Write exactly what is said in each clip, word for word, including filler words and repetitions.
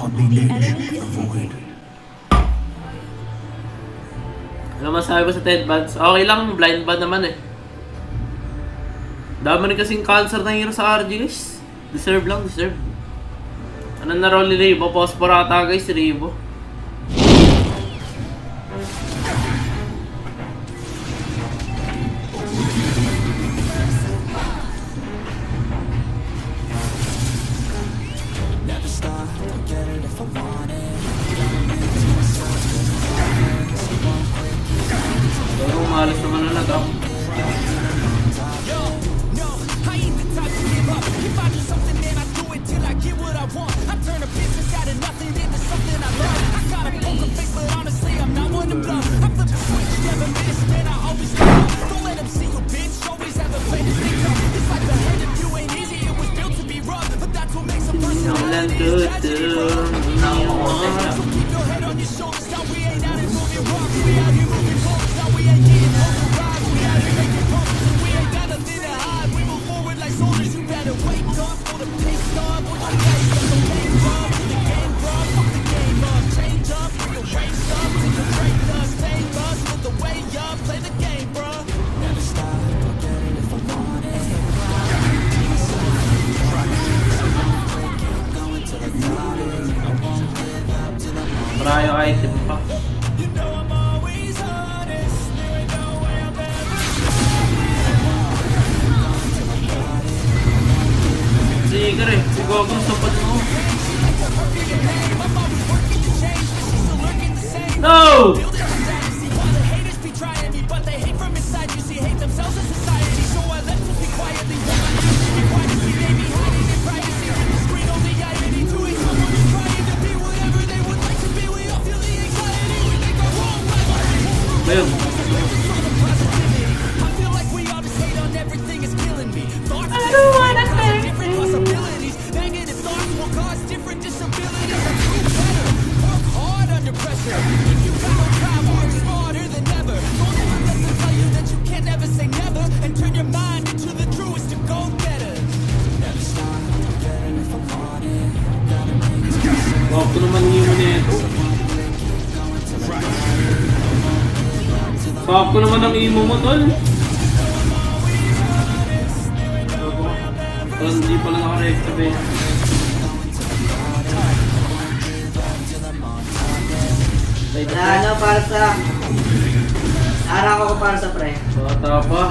on the edge of the void. Ano masabi ko sa Ted Bands? Okay lang, blind ban naman eh. Dami rin kasing cancer na hero sa R G guys. Deserve lang, deserve. Ano na roll ni Rebo? Posporata guys, Rebo. Pop ko naman ang imo mo, tol. Tol, hindi pala nakarekta ba yan. Ano, para sa... Araw ko para sa pre. Bata pa.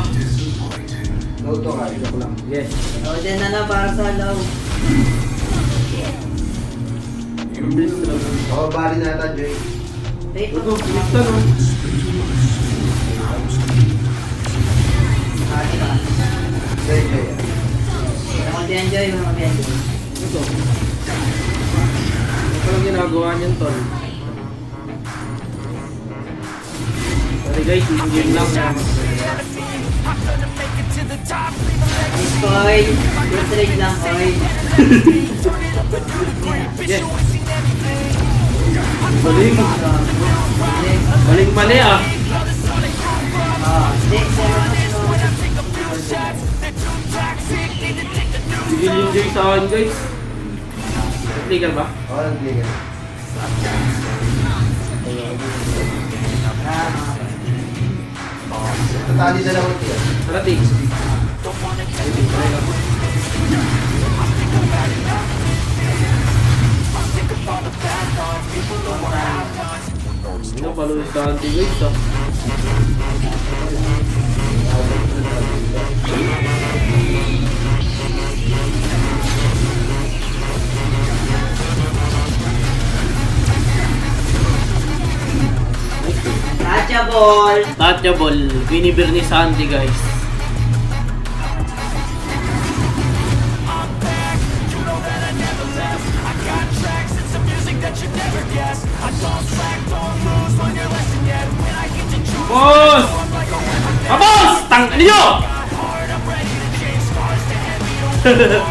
Low to ka, ito ko lang. Yes. O din, ano, para sa low. O, bari na ito, Joy. Ito, ito, Joy, Joy. Wala mo diyan, Joy. Wala mo diyan, Joy. Ito. Ito lang ginagawa niyan, tol. Sorry guys, yung game lang. Oy, yung trade lang, oy. Yes. Baling. Baling mali ah. Ah, sigil yung Joy sa akin guys. Nag-legal ba? Oo, nag-legal. Tatali na lang ulit yan. Parating. Ano pala yung tanti guys ah. Touchable! Touchable! Binibir ni Sandy guys. Boss! Abos! Tanggalin nyo!